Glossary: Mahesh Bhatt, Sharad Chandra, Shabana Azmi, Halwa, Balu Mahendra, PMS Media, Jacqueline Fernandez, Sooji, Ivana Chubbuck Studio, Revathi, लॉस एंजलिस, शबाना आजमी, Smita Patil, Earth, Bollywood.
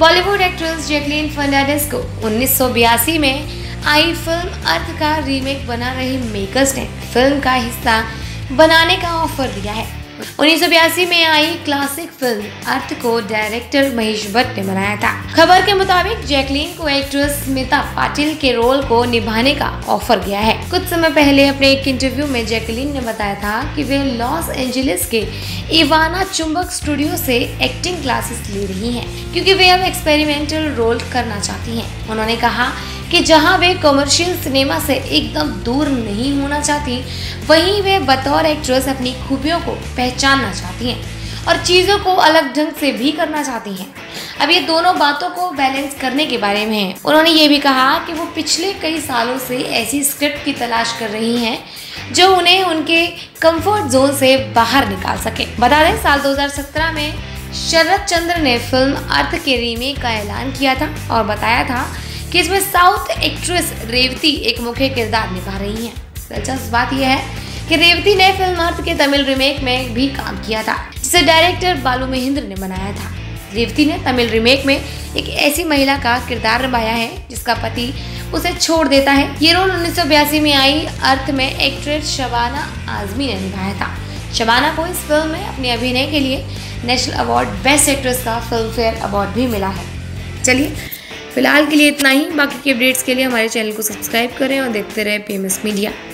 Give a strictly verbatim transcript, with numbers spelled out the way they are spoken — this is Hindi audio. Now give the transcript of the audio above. बॉलीवुड एक्ट्रेस जैकलीन फर्नांडेस को उन्नीस सौ बयासी में आई फिल्म अर्थ का रीमेक बना रहे मेकर्स ने फिल्म का हिस्सा बनाने का ऑफर दिया है। उन्नीस सौ बयासी में आई क्लासिक फिल्म अर्थ को डायरेक्टर महेश भट्ट ने बनाया था। खबर के मुताबिक जैकलीन को एक्ट्रेस स्मिता पाटिल के रोल को निभाने का ऑफर गया है। कुछ समय पहले अपने एक इंटरव्यू में जैकलीन ने बताया था कि वे लॉस एंजलिस के इवाना चुंबक स्टूडियो से एक्टिंग क्लासेस ले रही हैं, क्योंकि वे अब एक्सपेरिमेंटल रोल करना चाहती हैं। उन्होंने कहा कि जहां वे कमर्शियल सिनेमा से एकदम दूर नहीं होना चाहती, वहीं वे बतौर एक्ट्रेस अपनी खूबियों को पहचानना चाहती हैं और चीज़ों को अलग ढंग से भी करना चाहती हैं। अब ये दोनों बातों को बैलेंस करने के बारे में है। उन्होंने ये भी कहा कि वो पिछले कई सालों से ऐसी स्क्रिप्ट की तलाश कर रही हैं जो उन्हें उनके कंफर्ट जोन से बाहर निकाल सके। बता दें, साल दो हज़ार सत्रह में शरद चंद्र ने फिल्म अर्थ के रीमेक का ऐलान किया था और बताया था कि इसमें साउथ एक्ट्रेस रेवती एक मुख्य किरदार निभा रही हैं। दिलचस्प बात यह है कि रेवती ने फिल्म अर्थ के तमिल रीमेक में भी काम किया था, जिसे डायरेक्टर बालू महेंद्र ने बनाया था। रेवती ने तमिल रीमेक में एक ऐसी महिला का किरदार निभाया है जिसका पति उसे छोड़ देता है। ये रोल उन्नीस सौ बयासी में आई अर्थ में एक्ट्रेस शबाना आजमी ने निभाया था। शबाना को इस फिल्म में अपने अभिनय के लिए नेशनल अवार्ड बेस्ट एक्ट्रेस का फिल्म फेयर अवार्ड भी मिला है। चलिए फिलहाल के लिए इतना ही। बाकी के अपडेट्स के लिए हमारे चैनल को सब्सक्राइब करें और देखते रहें पी एम एस मीडिया।